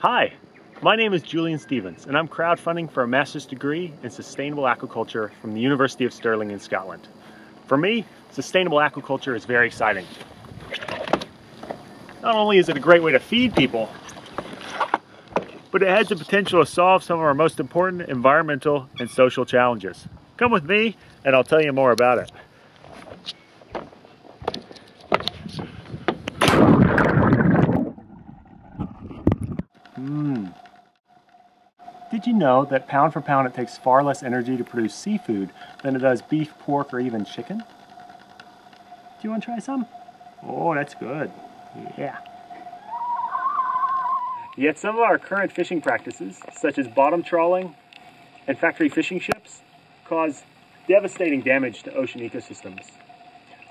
Hi, my name is Julien Stevens and I'm crowdfunding for a master's degree in sustainable aquaculture from the University of Stirling in Scotland. For me, sustainable aquaculture is very exciting. Not only is it a great way to feed people, but it has the potential to solve some of our most important environmental and social challenges. Come with me and I'll tell you more about it. Did you know that pound for pound it takes far less energy to produce seafood than it does beef, pork, or even chicken? Do you want to try some? Oh, that's good. Yeah. Yet some of our current fishing practices, such as bottom trawling and factory fishing ships, cause devastating damage to ocean ecosystems.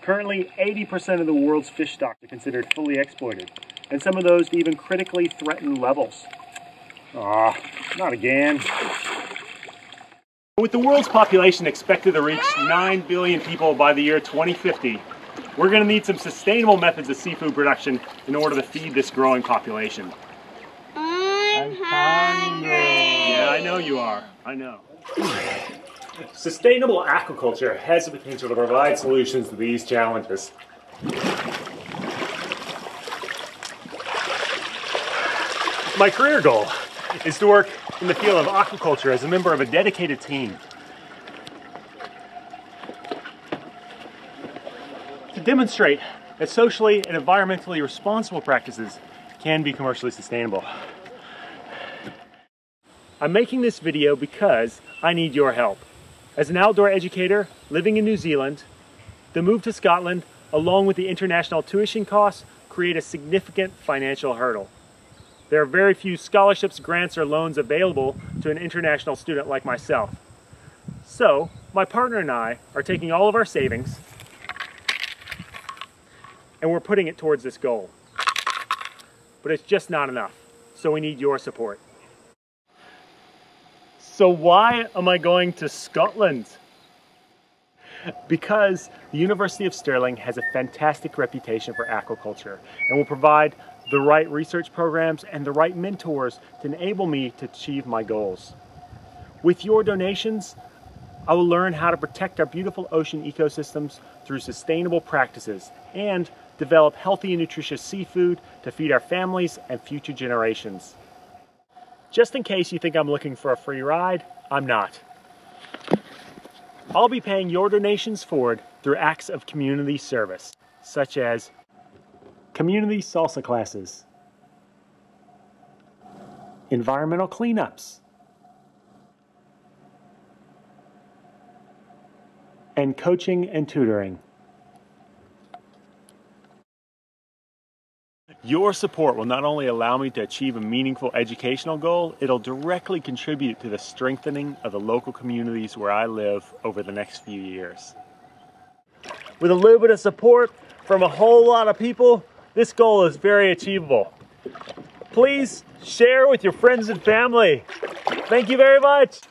Currently, 80% of the world's fish stocks are considered fully exploited, and some of those to even critically threatened levels. Ah, not again. With the world's population expected to reach 9 billion people by the year 2050, we're going to need some sustainable methods of seafood production in order to feed this growing population. I'm hungry. Yeah, I know you are. I know. Sustainable aquaculture has the potential to provide solutions to these challenges. My career goal is to work in the field of aquaculture as a member of a dedicated team. To demonstrate that socially and environmentally responsible practices can be commercially sustainable. I'm making this video because I need your help. As an outdoor educator living in New Zealand, the move to Scotland, along with the international tuition costs, create a significant financial hurdle. There are very few scholarships, grants, or loans available to an international student like myself. So, my partner and I are taking all of our savings and we're putting it towards this goal. But it's just not enough, so we need your support. So why am I going to Scotland? Because the University of Stirling has a fantastic reputation for aquaculture and will provide the right research programs and the right mentors to enable me to achieve my goals. With your donations, I will learn how to protect our beautiful ocean ecosystems through sustainable practices and develop healthy and nutritious seafood to feed our families and future generations. Just in case you think I'm looking for a free ride, I'm not. I'll be paying your donations forward through acts of community service, such as community salsa classes, environmental cleanups, and coaching and tutoring. Your support will not only allow me to achieve a meaningful educational goal, it'll directly contribute to the strengthening of the local communities where I live over the next few years. With a little bit of support from a whole lot of people, this goal is very achievable. Please share with your friends and family. Thank you very much.